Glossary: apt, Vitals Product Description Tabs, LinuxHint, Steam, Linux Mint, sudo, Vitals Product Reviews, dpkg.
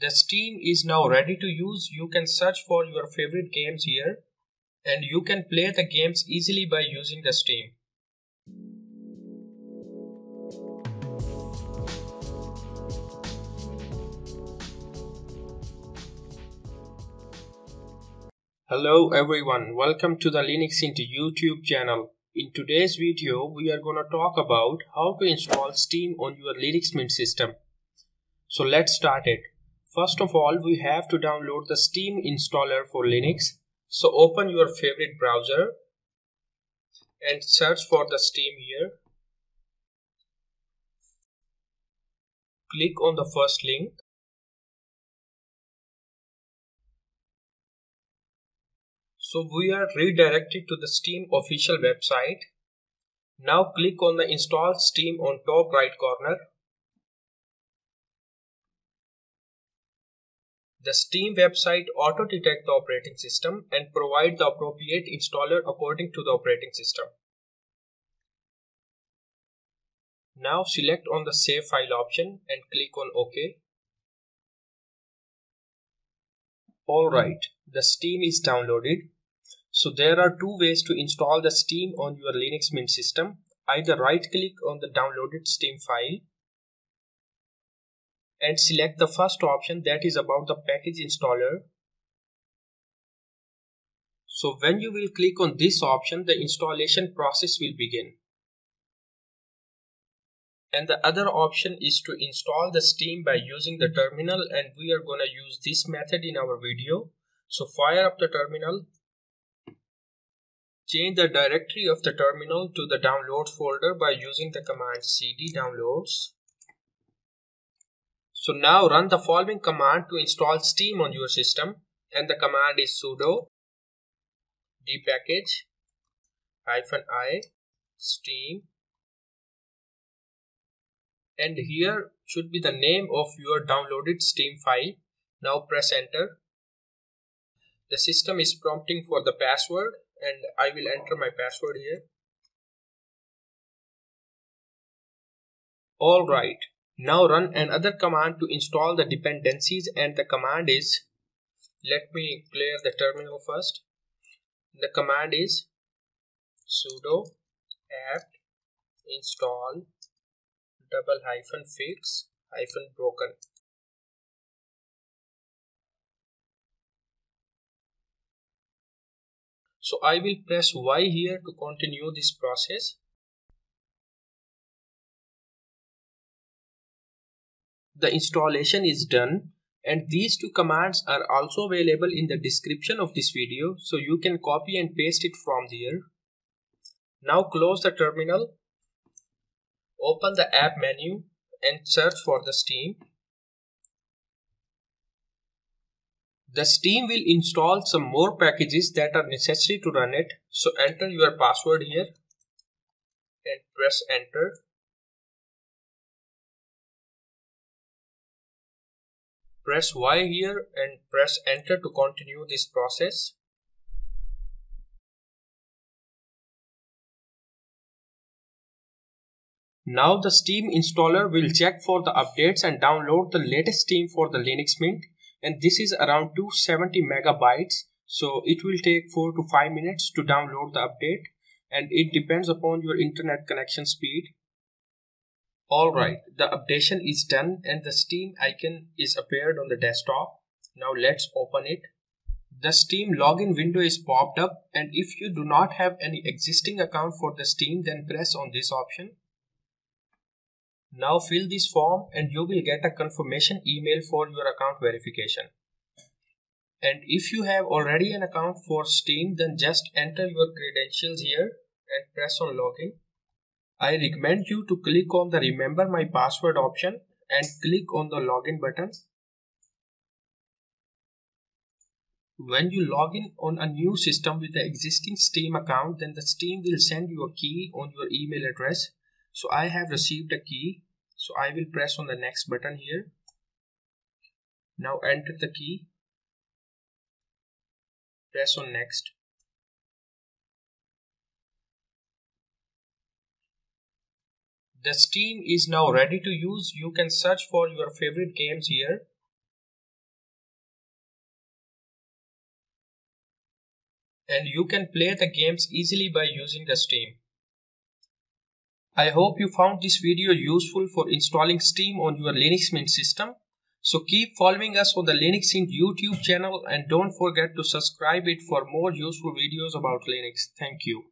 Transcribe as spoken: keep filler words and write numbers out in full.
the Steam is now ready to use. You can search for your favorite games here, and you can play the games easily by using the Steam. Hello everyone, welcome to the LinuxHint YouTube channel. In today's video, we are going to talk about how to install Steam on your Linux Mint system. So let's start it. First of all, we have to download the Steam installer for Linux. So open your favorite browser and search for the Steam here. Click on the first link. So we are redirected to the Steam official website. Now click on the Install Steam on top right corner. The Steam website auto-detects the operating system and provides the appropriate installer according to the operating system. Now select on the Save File option and click on OK. Alright, the Steam is downloaded. So there are two ways to install the Steam on your Linux Mint system. Either right click on the downloaded Steam file and select the first option, that is about the package installer. So when you will click on this option, the installation process will begin. And the other option is to install the Steam by using the terminal, and we are going to use this method in our video. So fire up the terminal. Change the directory of the terminal to the downloads folder by using the command cd downloads. So now run the following command to install Steam on your system, and the command is sudo dpkg -i steam. And here should be the name of your downloaded Steam file. Now press enter. The system is prompting for the password, and I will enter my password here. Alright, now run another command to install the dependencies, and the command is, let me clear the terminal first. The command is sudo apt install double hyphen fix hyphen broken. So I will press Y here to continue this process. The installation is done, and these two commands are also available in the description of this video, so you can copy and paste it from there. Now close the terminal. Open the app menu and search for the Steam. The Steam will install some more packages that are necessary to run it. So enter your password here and press enter. Press Y here and press enter to continue this process. Now the Steam installer will check for the updates and download the latest Steam for the Linux Mint, and this is around two hundred seventy megabytes, so it will take four to five minutes to download the update, and it depends upon your internet connection speed. Alright, the updation is done and the Steam icon is appeared on the desktop. Now let's open it. The Steam login window is popped up, and if you do not have any existing account for the Steam, then press on this option. Now fill this form and you will get a confirmation email for your account verification. And if you have already an account for Steam, then just enter your credentials here and press on login. I recommend you to click on the Remember My Password option and click on the login button. When you log in on a new system with the existing Steam account, then the Steam will send you a key on your email address. So I have received a key, so I will press on the next button here. Now enter the key, press on next. The Steam is now ready to use. You can search for your favorite games here, and you can play the games easily by using the Steam. I hope you found this video useful for installing Steam on your Linux Mint system. So keep following us on the LinuxHint YouTube channel and don't forget to subscribe it for more useful videos about Linux. Thank you.